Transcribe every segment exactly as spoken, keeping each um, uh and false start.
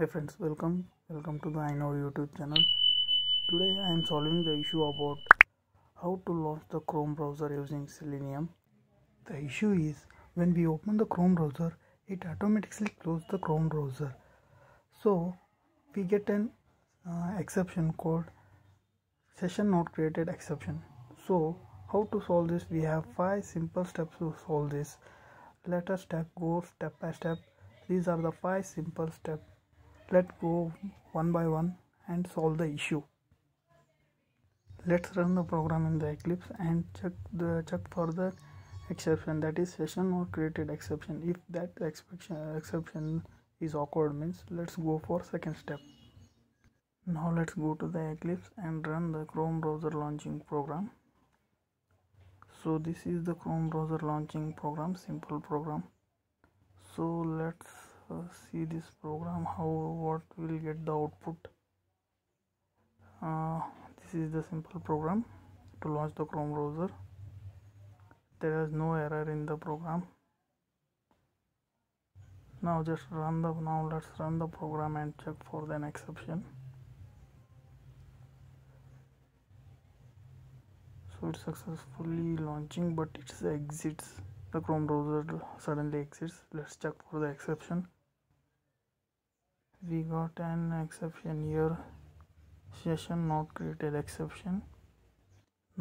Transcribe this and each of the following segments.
Hey friends, welcome welcome to the I know YouTube channel. Today I am solving the issue about how to launch the Chrome browser using Selenium. The issue is when we open the Chrome browser, it automatically closes the Chrome browser, so we get an uh, exception called session not created exception. So how to solve this? We have five simple steps to solve this. Let us step go step by step. These are the five simple steps. Let's go one by one and solve the issue. Let's run the program in the Eclipse and check the check for the exception, that is session not created exception. If that exception is occurred, means let's go for second step. Now let's go to the Eclipse and run the Chrome browser launching program. So this is the Chrome browser launching program, simple program. So let's Uh, see this program, how what will get the output. Uh, this is the simple program to launch the Chrome browser. There is no error in the program. Now just run the now let's run the program and check for an exception. So it's successfully launching, but it exits. The Chrome browser suddenly exits. Let's check for the exception. We got an exception here, session not created exception.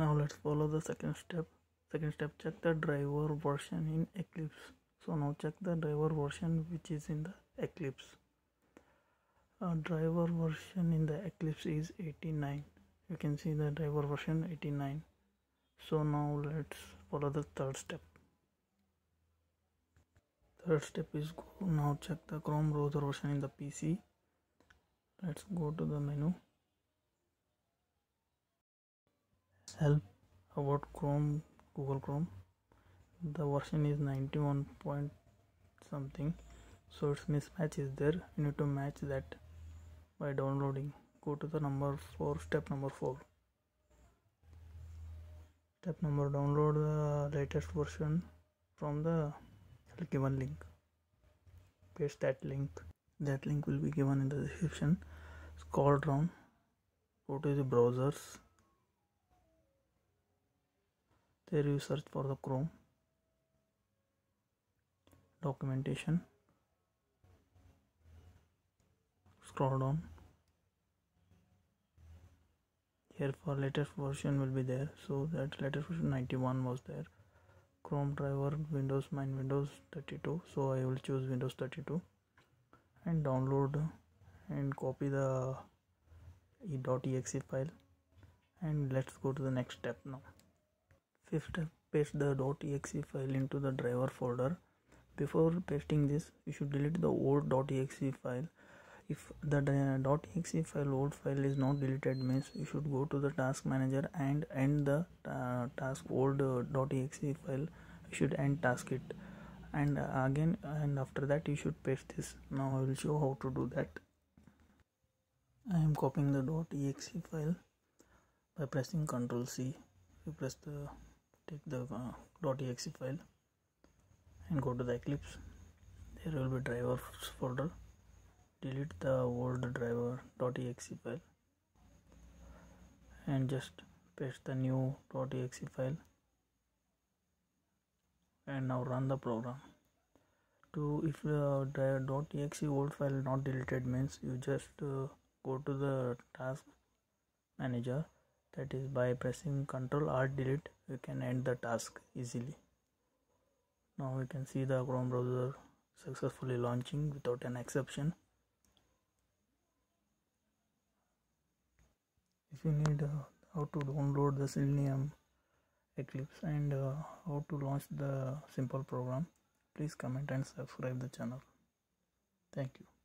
Now let's follow the second step. Second step, check the driver version in Eclipse. So now check the driver version which is in the Eclipse. Our driver version in the Eclipse is eighty-nine. You can see the driver version eighty-nine. So now let's follow the third step. Third step is go now check the Chrome browser version in the P C. Let's go to the menu, help about Chrome, Google Chrome. The version is ninety-one point something, so its mismatch is there. You need to match that by downloading. Go to the number four, step number four. Step number download the latest version from the given link. Paste that link. That link will be given in the description. Scroll down, go to the browsers. There you search for the Chrome documentation. Scroll down. Here for latest version will be there. So that latest version ninety-one was there. Chrome driver, Windows, mine Windows thirty-two, so I will choose Windows thirty-two and download and copy the .exe file. And let's go to the next step. Now fifth step, paste the .exe file into the driver folder. Before pasting this, you should delete the old .exe file. If the .exe file old file is not deleted, means you should go to the task manager and end the uh, task old uh, .exe file. You should end task it, and uh, again and after that you should paste this. Now I will show how to do that. I am copying the .exe file by pressing Control C. You press the take the uh, .exe file and go to the Eclipse. There will be drivers folder. Delete the old driver .exe file and just paste the new .exe file, and now run the program. To if the uh, .exe old file not deleted, means you just uh, go to the task manager, that is by pressing Control R delete. You can end the task easily. Now we can see the Chrome browser successfully launching without an exception. If you need uh, how to download the Selenium Eclipse and uh, how to launch the simple program, please comment and subscribe the channel. Thank you.